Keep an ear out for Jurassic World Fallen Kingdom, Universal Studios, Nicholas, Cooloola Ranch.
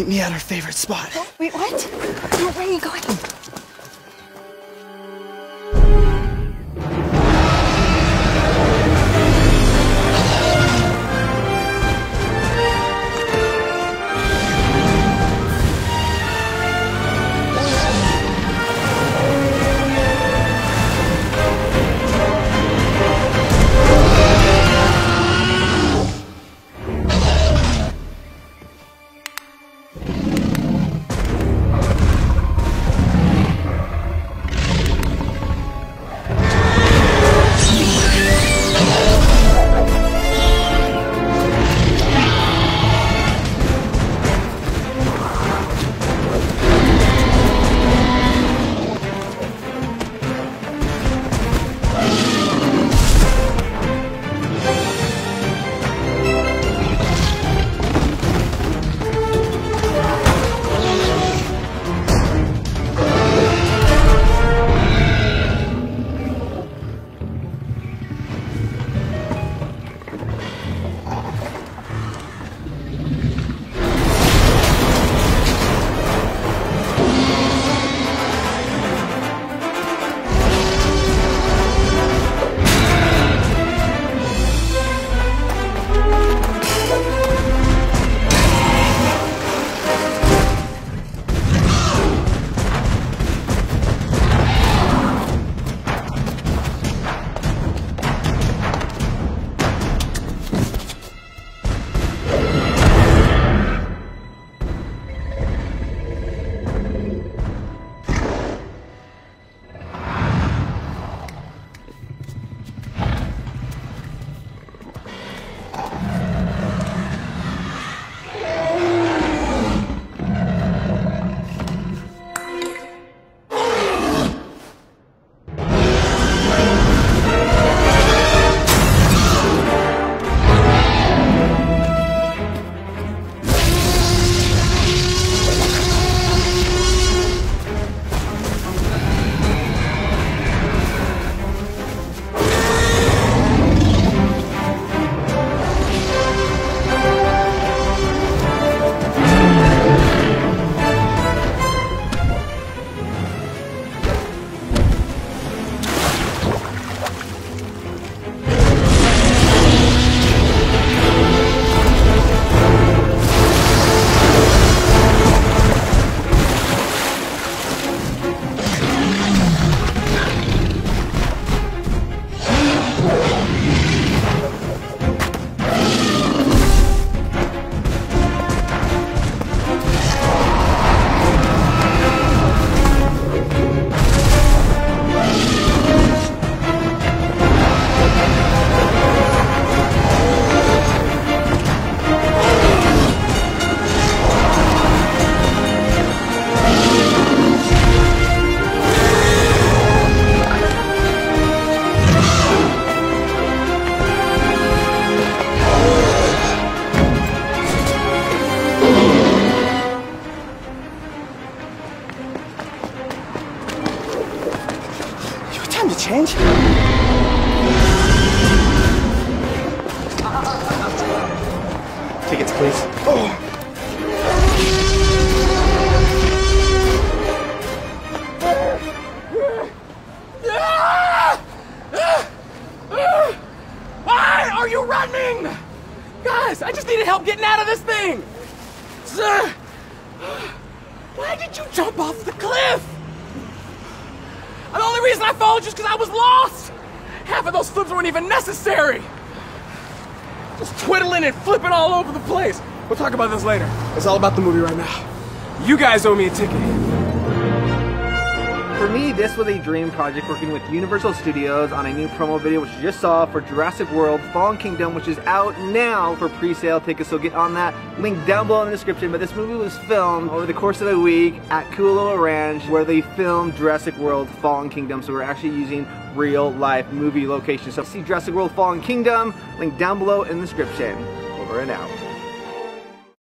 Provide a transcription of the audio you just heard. Meet me at our favorite spot. What? Wait, what? No, where are you going? Tickets, please. Oh. Why are you running? Guys, I just needed help getting out of this thing. Sir, why did you jump off the cliff? The only reason I followed you is because I was lost. Half of those flips weren't even necessary. Just twiddling and flipping all over the place. We'll talk about this later. It's all about the movie right now. You guys owe me a ticket. For me, this was a dream project, working with Universal Studios on a new promo video, which you just saw, for Jurassic World Fallen Kingdom, which is out now for pre-sale tickets, so get on that. Link down below in the description. But this movie was filmed over the course of a week at Cooloola Ranch, where they filmed Jurassic World Fallen Kingdom, so we're actually using real life movie locations. So see Jurassic World Fallen Kingdom, link down below in the description. Over and out.